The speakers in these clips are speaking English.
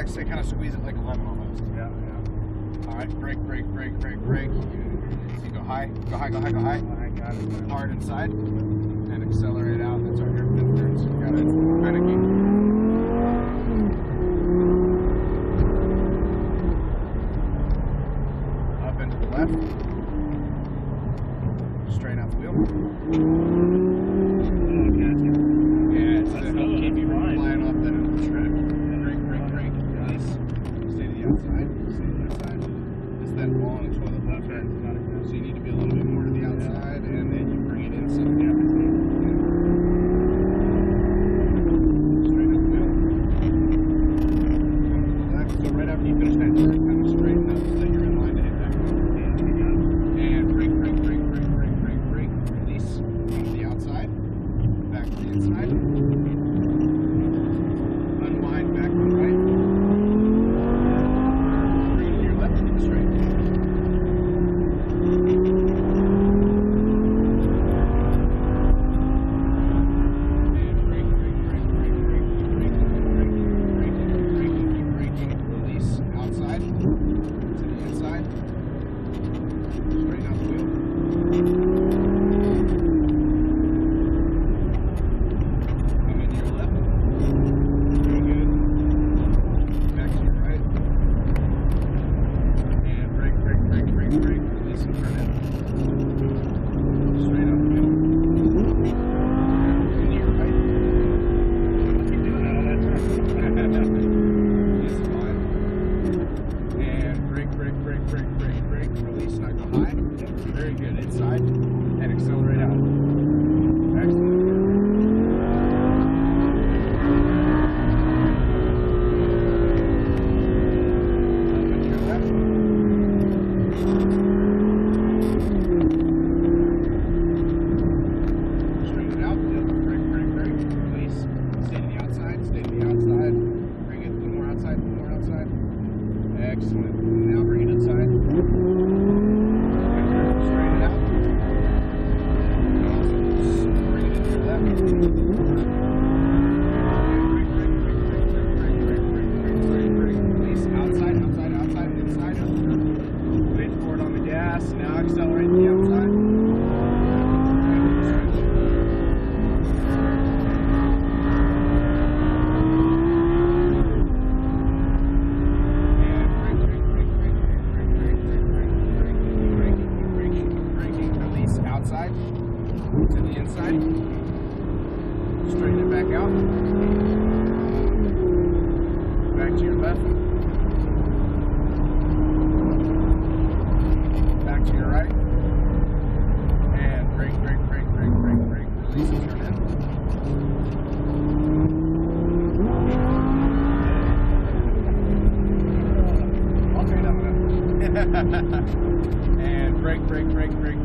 likes to kind of squeeze it like a lemon almost. Yeah, yeah. All right, brake, brake, brake, brake, brake. So you go high, go high, go high, go high. I got it. Hard inside and accelerate out. That's our air filter. So you got it. Kind of keep. Left, straight out the wheel. Yeah, it's that help keep you flying off that end of the track. Brake, brake, brake. Nice. Stay to the outside. Stay to the outside. It's that ball on the toilet bucket. So you need to be a little bit more to the outside, and then you bring it in so you have to. And brake, brake, brake, brake,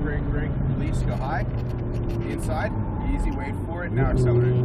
brake, brake, release, go high, inside, easy, wait for it, now accelerate.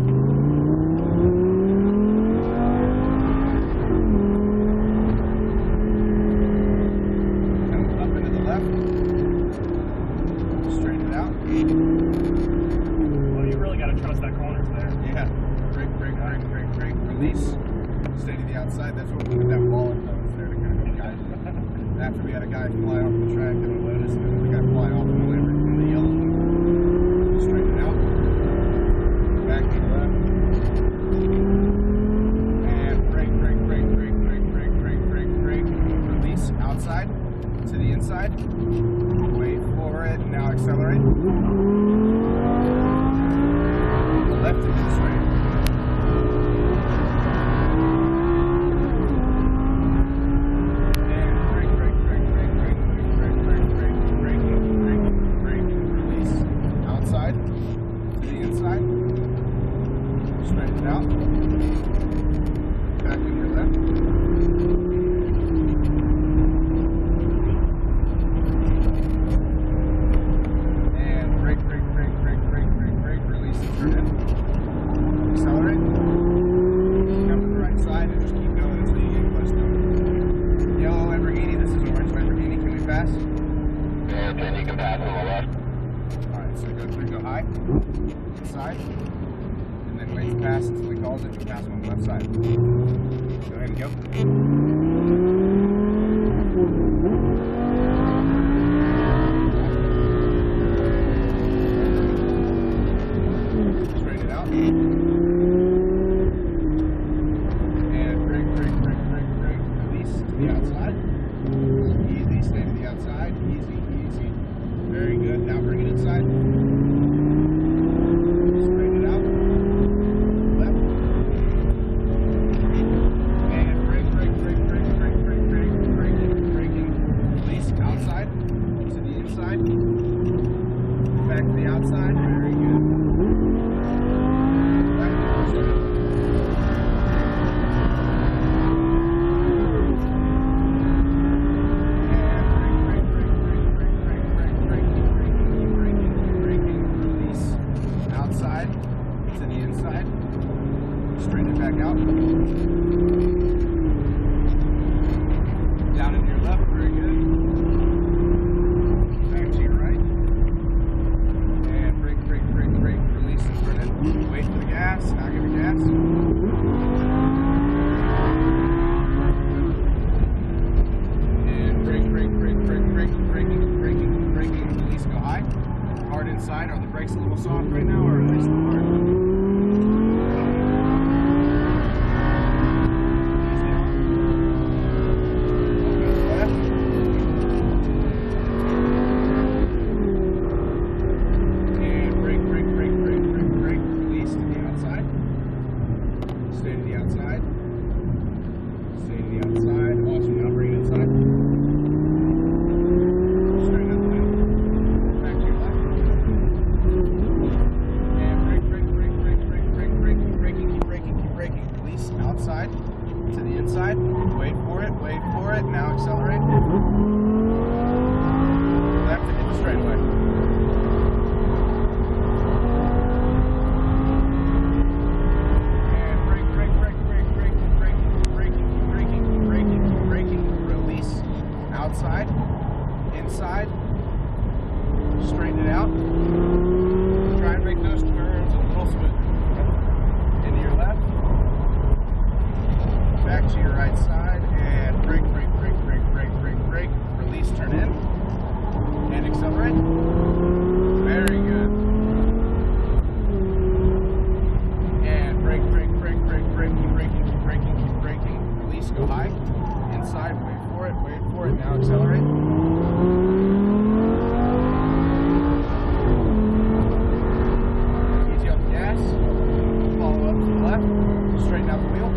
Side, and then wait to pass until he calls it, you pass him on the left side. Go ahead and go. Straighten it out. And break. Release to the outside. Easy, stay to the outside. Easy. Very good. Now bring it inside. Back to the outside, very good. Back to the outside. And break, release. Outside, to the inside. Straighten it back out. Down into your left, very good. Wait for the gas, now give it gas. And braking, release, go high. Hard inside, are the brakes a little soft right now, or nice and hard? Stay to the outside. Stay to the outside. Awesome. Now bring it inside. Straighten out the middle. Back to your left. And break. Keep braking. Release outside to the inside. Wait for it. Now accelerate. Left and hit the straightaway. Outside, inside, straighten it out, try and make those turns a little smooth, into your left, back to your right side, and brake, release, turn in, and accelerate, very good, and brake, keep braking, release, go high, inside, wait for it, now accelerate. Easy on the gas, follow up to the left, straighten out the wheel.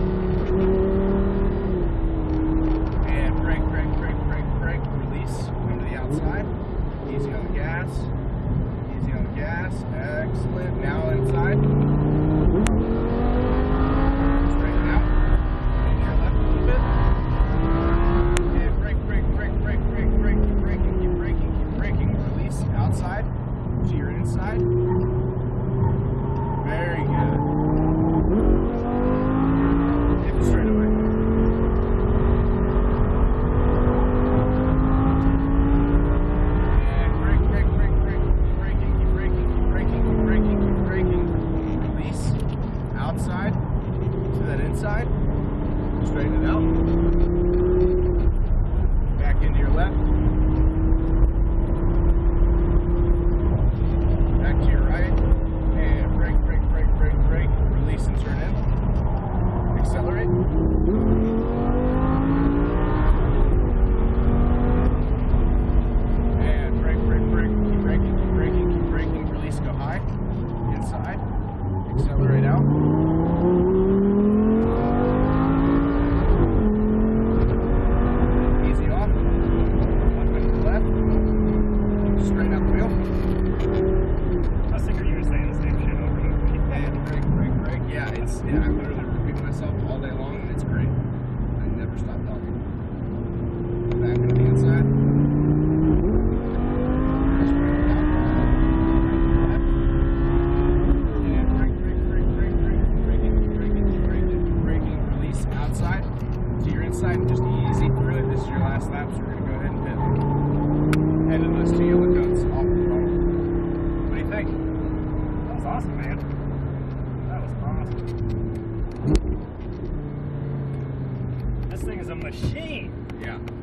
And brake, release, come to the outside. Easy on the gas, excellent, now inside. Outside to your inside. Very good. Hit the straightaway. And break. Keep braking. Release. Outside to that inside. Straighten it out. Back into your left. Accelerate. And brake. Keep braking. Release, go high. Inside. Accelerate out. Easy off. One way to the left. Straighten out the wheel. I think you were saying the same shit over and over again. And brake. Yeah, I literally repeat myself all day long, and it's great. I never stop talking. Back into the inside. Straighten out. Left. And braking. Release outside to your inside, and just easy through it. This is your last lap, so we're going to go ahead and pit. Head unless two yellow cones off the throttle. What do you think? That was awesome, man. That was awesome. thing's a machine. Yeah.